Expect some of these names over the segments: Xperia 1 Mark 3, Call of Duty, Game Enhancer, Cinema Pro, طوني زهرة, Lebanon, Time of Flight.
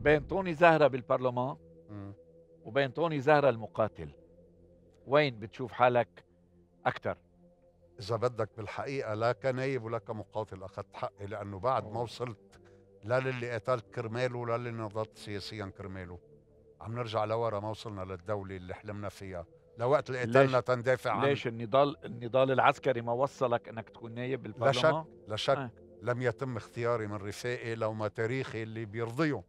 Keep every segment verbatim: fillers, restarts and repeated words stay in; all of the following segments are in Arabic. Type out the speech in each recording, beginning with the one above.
بين طوني زهرة بالبرلمان وبين طوني زهرة المقاتل، وين بتشوف حالك أكثر؟ إذا بدك بالحقيقة لا كنايب ولا كمقاتل أخذت حقي، لأنه بعد ما وصلت لا للي قتلت كرماله ولا للي نضلت سياسيا كرماله، عم نرجع لورا، ما وصلنا للدولة اللي حلمنا فيها لوقت اللي قتلنا تندافع عنه. ليش النضال النضال العسكري ما وصلك إنك تكون نايب بالبرلمان؟ لا شك، لا شك. لم يتم اختياري من رفاقي لو ما تاريخي اللي بيرضيهم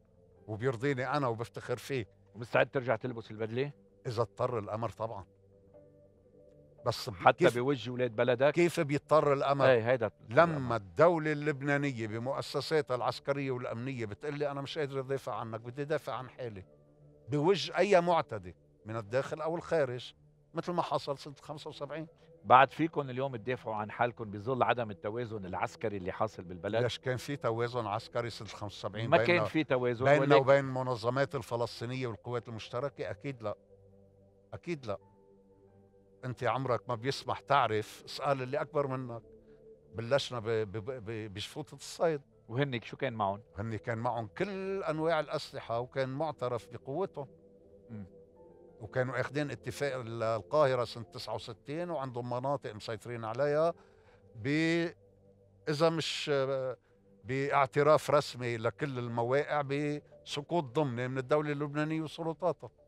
وبيرضيني أنا وبفتخر فيه. مستعد ترجع تلبس البدلة؟ إذا اضطر الأمر طبعاً، بس حتى بوجه ولاد بلدك كيف بيضطر الأمر؟ هيدا لما الدولة اللبنانية بمؤسساتها العسكرية والأمنية بتقلي أنا مش قادر أدافع عنك، بدي دافع عن حالي بوجه أي معتدي من الداخل أو الخارج، مثل ما حصل سنة خمسة وسبعين. بعد فيكم اليوم تدافعوا عن حالكم بظل عدم التوازن العسكري اللي حاصل بالبلد؟ ليش كان في توازن عسكري سنة خمسة وسبعين؟ ما كان في توازن بيننا وبين المنظمات الفلسطينية والقوات المشتركة. أكيد لا، أكيد لا. أنت عمرك ما بيسمح تعرف، اسأل اللي أكبر منك. بلشنا بشفوطة الصيد، وهنك شو كان معهم؟ هني كان معهم كل أنواع الأسلحة وكان معترف بقوتهم، وكانوا اخذين اتفاق القاهرة سنة تسعة وستين وعندهم مناطق مسيطرين عليها ب إذا مش باعتراف رسمي لكل المواقع بسقوط ضمني من الدولة اللبنانية وسلطاتها.